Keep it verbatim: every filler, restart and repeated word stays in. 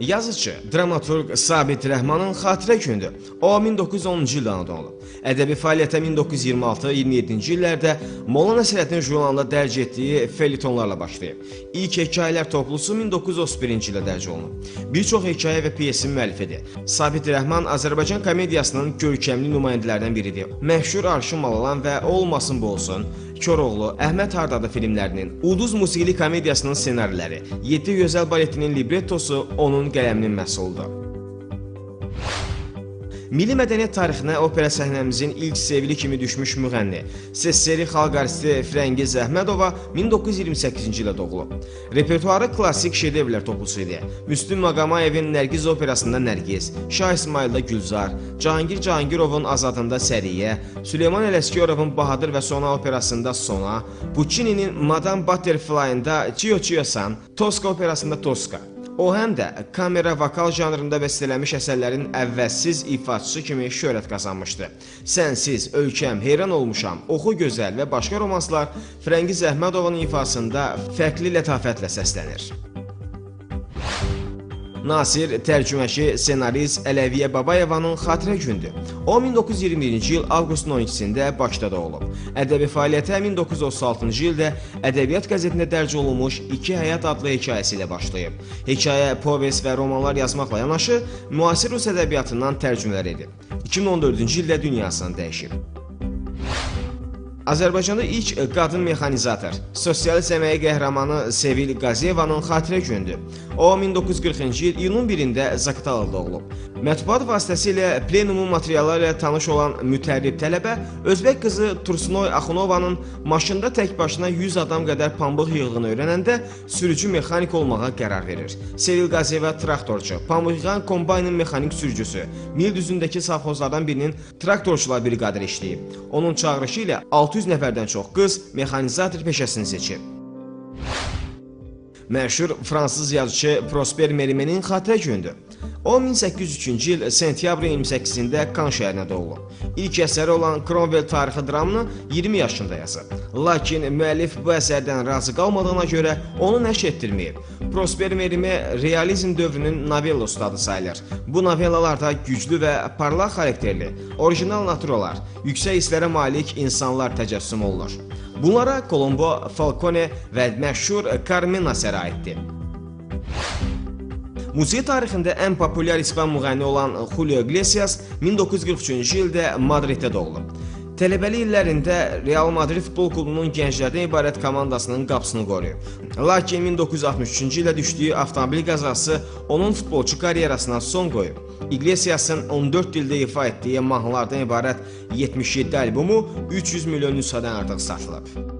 Yazıcı, dramaturq Sabit Rəhmanın xatirə günüdür. O, min doqquz yüz onuncu ildən doğulub. Ədəbi fəaliyyətə min doqquz yüz iyirmi altı iyirmi yedinci illərdə Molla Nəsrəddin jurnalında dərc etdiyi felitonlarla başlayıb. İlk hekayələr toplusu min doqquz yüz otuz birinci ilə dərc olunub. Bir çox hekayə və piyesin müəllifidir. Sabit Rəhman Azərbaycan komediyasının görkəmli nümayəndələrindən biridir. Məşhur Arşın mal alan və Olmasın, bu olsun, Köroğlu, Ahmet Ardada filmlərinin, Uduz musiqili komediyasının senariləri, Yeddi gözəl baletinin librettosu onun qələminin məhsuludur. Milli mədəniyyət tarixinə opera səhnəmizin ilk sevili kimi düşmüş müğənni, səsseri xalq artisti Frəngiz Zəhmədova min doqquz yüz iyirmi səkkizinci ilə doğulub. Repertuarı klassik şedevrlər toplusu idi. Müslüm Maqamayevin Nergiz operasında Nergiz, Şah İsmailda Gülzar, Cahangir Cahangirovun Azadında Səriyə, Süleyman Ələskiyorovun Bahadır və Sona operasında Sona, Puccini'nin Madame Butterfly'ında Çio-Çiosan, Toska operasında Toska. O həm də kamera vokal janrında bəstələmiş əsərlərin əvvəlsiz ifaçısı kimi şöhrət qazanmışdı. Sənsiz, Ölkəm, Heyran Olmuşam, Oxu Gözəl və başqa romanslar Frəngiz Əhmədovanın ifasında fərqli lətafətlə səslənir. Nasir, tərcüməçi, senarist Ələviyyə Babayevanın xatirə gündür. O, min doqquz yüz iyirmi birinci il avqustun on ikisində Bakıda doğulub. Ədəbi fəaliyyətə min doqquz yüz otuz altıncı ildə Ədəbiyyat qəzetində dərc olunmuş İki Həyat adlı hekayəsi ilə başlayıb. Hekayə, povest və romanlar yazmaqla yanaşı, müasir rus ədəbiyyatından tərcümələr edib. iki min on dördüncü ildə dünyasını dəyişib. Azərbaycanda ilk qadın mexanizator, sosialist əməyi qəhrəmanı Sevil Qazevanın xatirə gündür. O, min doqquz yüz qırxıncı il iyunun birində Zaqatalada doğulub. Mətbuat vasitəsilə plenumun materialları ilə tanış olan mütərrib tələbə özbək qızı Tursunoy Axunovanın maşında tək başına yüz adam qədər pambıq yığdığını öyrənəndə sürücü mexanik olmağa qərar verir. Sevil Qazeva traktorçu, pambıq yığan kombaynın mexanik sürücüsü, mil düzündəki safhozlardan birinin traktorçular briqadir işləyib. Onun çağırışı ilə altı yüz nəfərdən çox qız mexanizator peşəsini seçib. Məşhur fransız yazıcı Prosper Mérimée-nin xatirə gündür. O, min səkkiz yüz üçüncü il sentyabrın iyirmi səkkizində Kan şəhərinə doğulub. İlk əsəri olan Cromwell tarixi dramını iyirmi yaşında yazıb. Lakin müəllif bu əsərdən razı qalmadığına görə onu nəşr etdirməyib. Prosper Mérimée realizm dövrünün novellosu adı sayılır. Bu novellalarda güclü və parlaq xarakterli, orijinal naturalar, yüksək hisslərə malik insanlar təcəssüm olunur. Bunlara Kolombo, Falcone və məşhur Carmina əsəri aiddir. Musiqi tarixində ən populyar İspan müğənni olan Julio Iglesias min doqquz yüz qırx üçüncü ildə Madriddə doğulub. Tələbəli illərində Real Madrid futbol klubunun gənclərdən ibarət komandasının qapısını qoruyub. Lakin min doqquz yüz altmış üçüncü ilə düşdüyü avtomobil qəzası onun futbolçu karyerasına son qoyub. Iglesias'ın on dörd dildə ifa etdiyi mahnılardan ibarət yetmiş yeddi albumu üç yüz milyon nüsxədən artıq satılıb.